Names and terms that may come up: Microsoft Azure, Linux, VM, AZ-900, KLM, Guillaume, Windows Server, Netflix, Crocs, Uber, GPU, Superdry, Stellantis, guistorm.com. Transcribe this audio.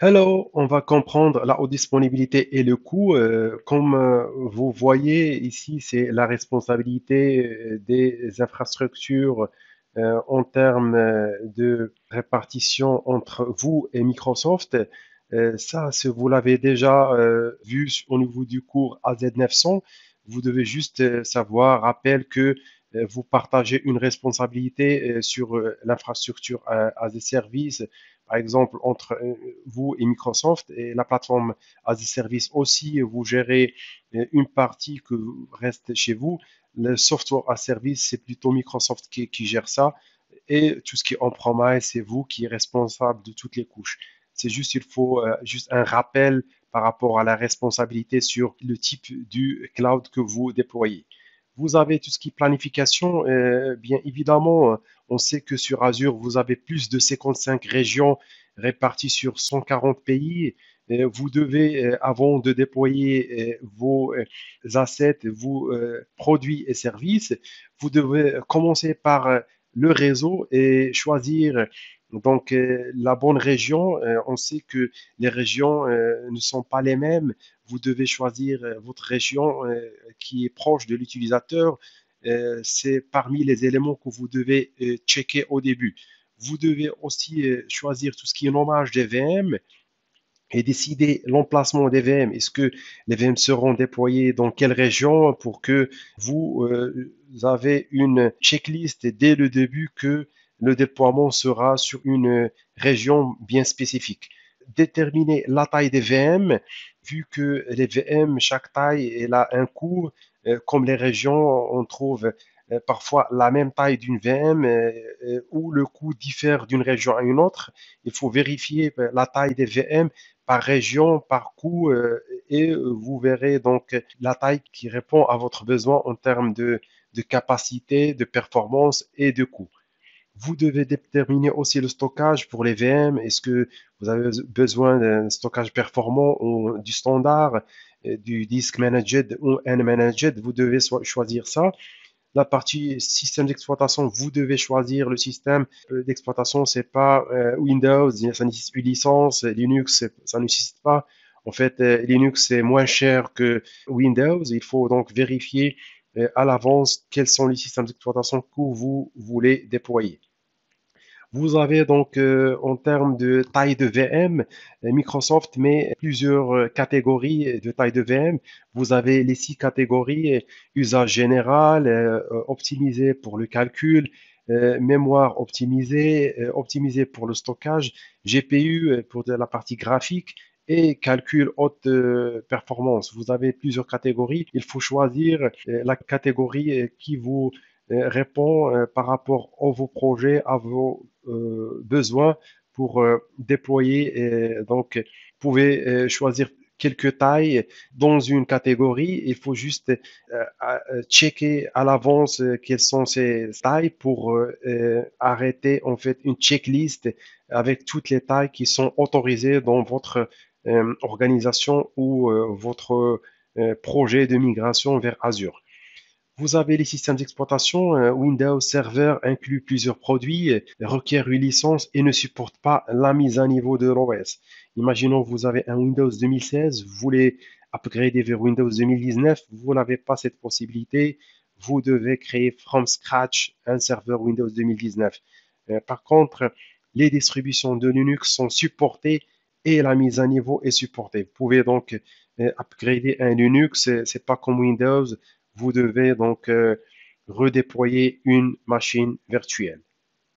Hello, on va comprendre la haute disponibilité et le coût. Comme vous voyez ici, c'est la responsabilité des infrastructures en termes de répartition entre vous et Microsoft. Ça, si vous l'avez déjà vu au niveau du cours AZ-900, vous devez juste savoir, rappel que vous partagez une responsabilité sur l'infrastructure as-a-service, par exemple, entre vous et Microsoft, et la plateforme as-a-service aussi, vous gérez une partie que reste chez vous. Le software as-a-service, c'est plutôt Microsoft qui gère ça, et tout ce qui est on-premise, c'est vous qui êtes responsable de toutes les couches. C'est juste, il faut juste un rappel par rapport à la responsabilité sur le type du cloud que vous déployez. Vous avez tout ce qui est planification. Bien évidemment, on sait que sur Azure, vous avez plus de 55 régions réparties sur 140 pays. Vous devez, avant de déployer vos assets, vos produits et services, vous devez commencer par le réseau et choisir donc la bonne région. On sait que les régions ne sont pas les mêmes. Vous devez choisir votre région qui est proche de l'utilisateur. C'est parmi les éléments que vous devez checker au début. Vous devez aussi choisir tout ce qui est nommage des VM et décider l'emplacement des VM. Est-ce que les VM seront déployés dans quelle région, pour que vous, vous avez une checklist dès le début que le déploiement sera sur une région bien spécifique. Déterminer la taille des VM, vu que les VM, chaque taille, elle a un coût. Comme les régions, on trouve parfois la même taille d'une VM où le coût diffère d'une région à une autre. Il faut vérifier la taille des VM par région, par coût, et vous verrez donc la taille qui répond à votre besoin en termes de capacité, de performance et de coût. Vous devez déterminer aussi le stockage pour les VM. Est-ce que vous avez besoin d'un stockage performant ou du standard, du disk managed ou unmanaged? Vous devez choisir ça. La partie système d'exploitation, vous devez choisir le système d'exploitation. C'est pas Windows, ça nécessite une licence. Linux, ça ne nécessite pas. En fait, Linux est moins cher que Windows. Il faut donc vérifier à l'avance quels sont les systèmes d'exploitation que vous voulez déployer. Vous avez donc en termes de taille de VM, Microsoft met plusieurs catégories de taille de VM. Vous avez les 6 catégories: usage général, optimisé pour le calcul, mémoire optimisée, optimisé pour le stockage, GPU pour la partie graphique, et calcul haute performance. Vous avez plusieurs catégories. Il faut choisir la catégorie qui vous répond par rapport à vos projets, à vos besoins pour déployer. Donc, vous pouvez choisir quelques tailles dans une catégorie. Il faut juste checker à l'avance quelles sont ces tailles pour arrêter en fait une checklist avec toutes les tailles qui sont autorisées dans votre organisation ou votre projet de migration vers Azure. Vous avez les systèmes d'exploitation. Windows Server inclut plusieurs produits, requiert une licence et ne supporte pas la mise à niveau de l'OS. Imaginons que vous avez un Windows 2016, vous voulez upgrader vers Windows 2019, vous n'avez pas cette possibilité, vous devez créer from scratch un serveur Windows 2019. Par contre, les distributions de Linux sont supportées et la mise à niveau est supportée. Vous pouvez donc upgrader un Linux, c'est pas comme Windows, vous devez donc redéployer une machine virtuelle.